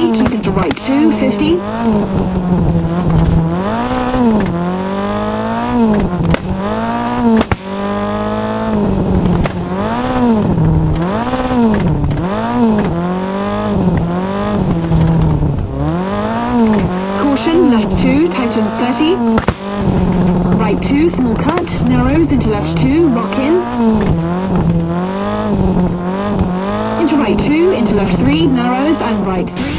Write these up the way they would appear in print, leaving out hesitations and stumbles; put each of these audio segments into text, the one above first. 50, keeping to right 2, 50. Caution, left 2, tighten 30. Right 2, small cut, narrows into left 2, rock in. Into right 2, into left 3, narrows, and right 3.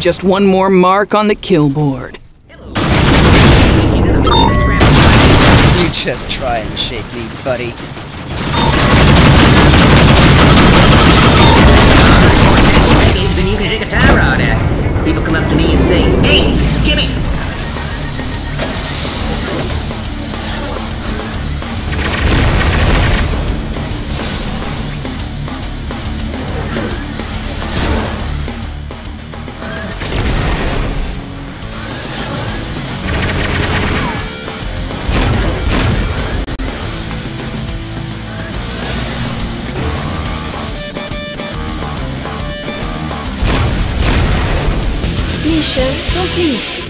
Just one more mark on the kill board. You just try and shake me, buddy. You can take a tire on it. People come up to me and say, "Hey, Jimmy!" Mission complete.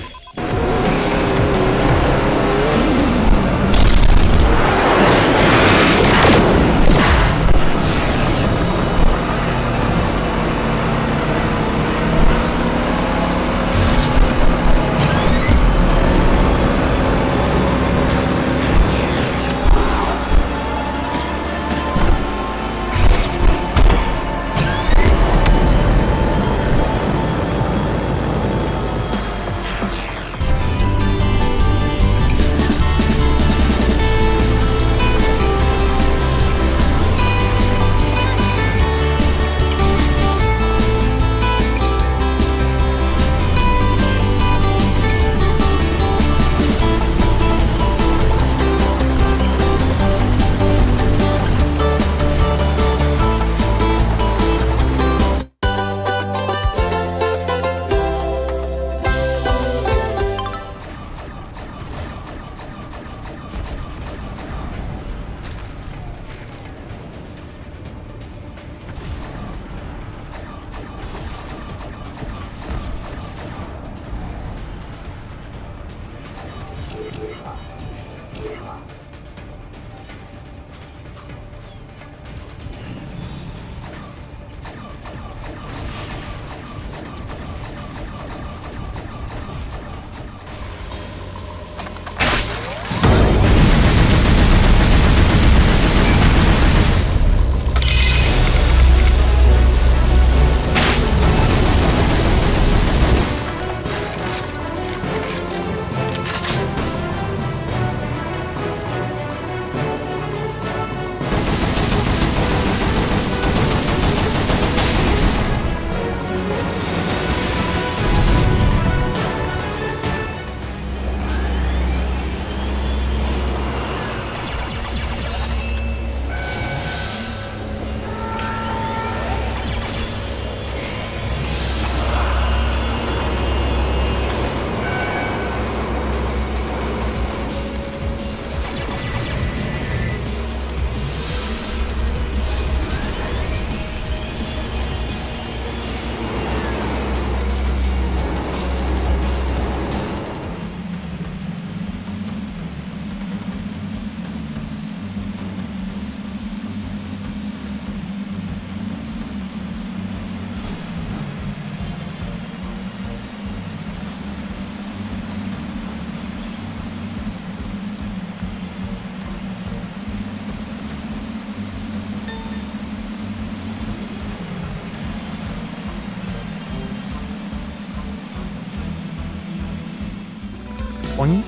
오잉?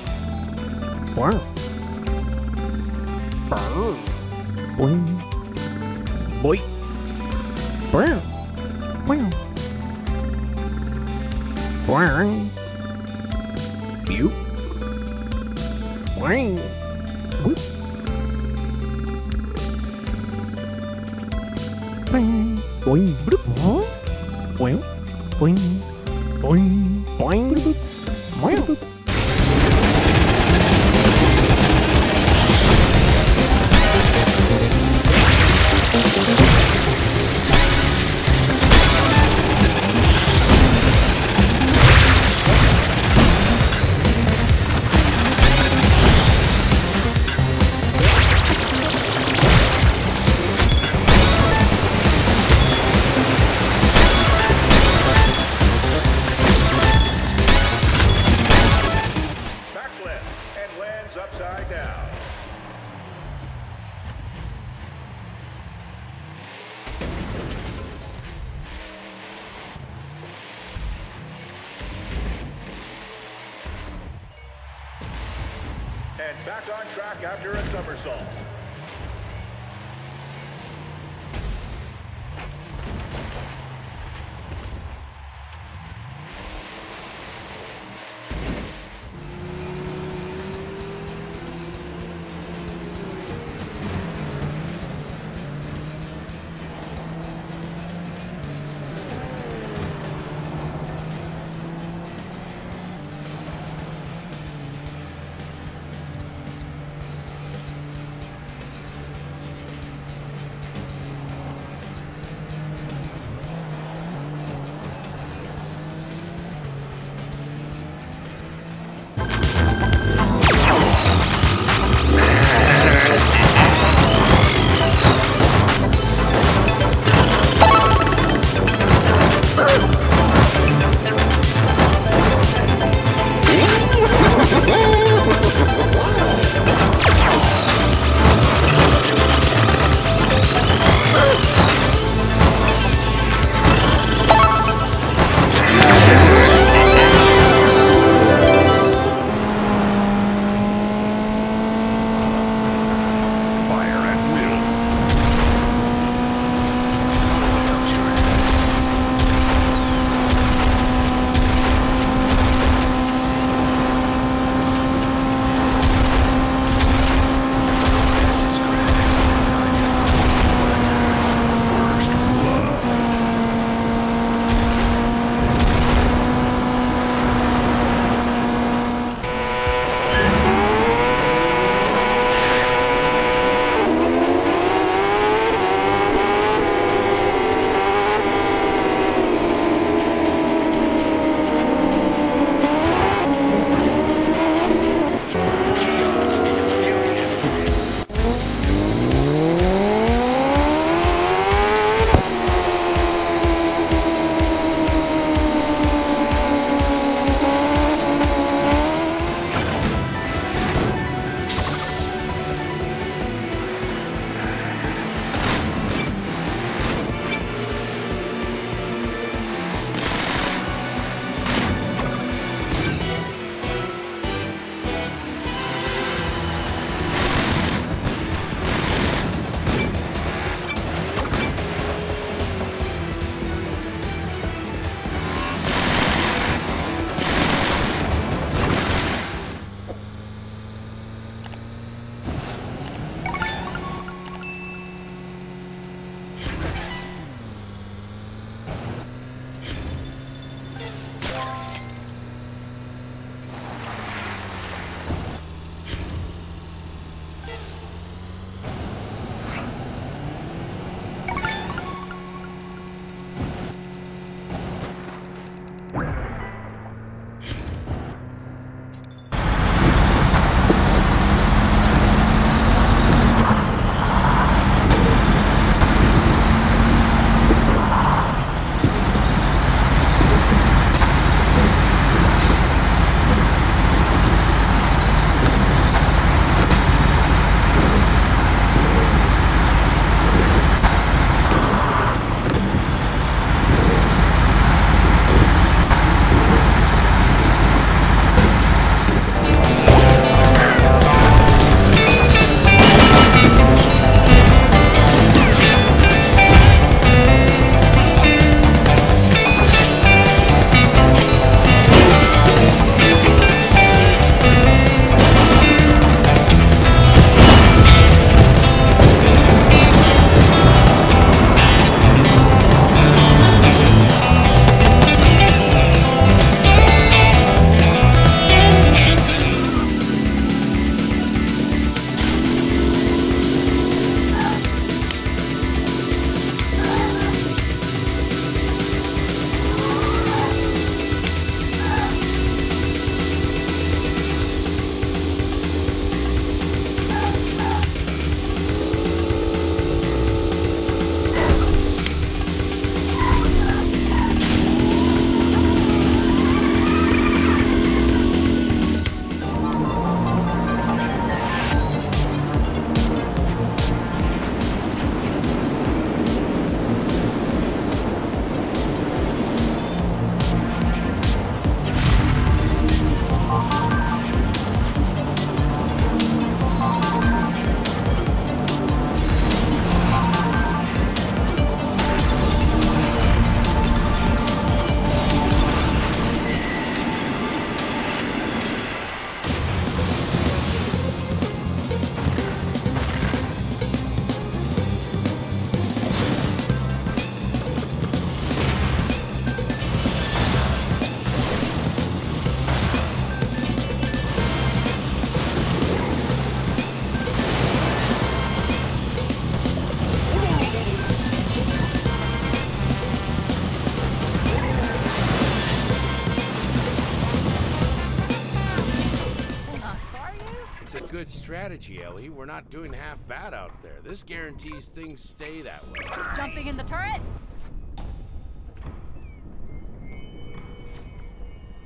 오잉? 오잉? 오잉? 오잉? 오잉? 오잉? 뷰? 오잉? 오잉? 오잉? 오잉? 오잉? 오잉? 뭐야? And back on track after a somersault. good strategy, Ellie. We're not doing half bad out there. This guarantees things stay that way. Jumping in the turret?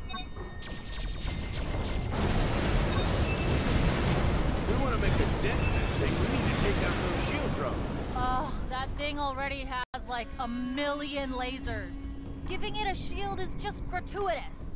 We want to make a dent in this thing. We need to take out those shield drones. Oh, that thing already has like 1,000,000 lasers. Giving it a shield is just gratuitous.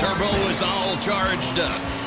Turbo is all charged up.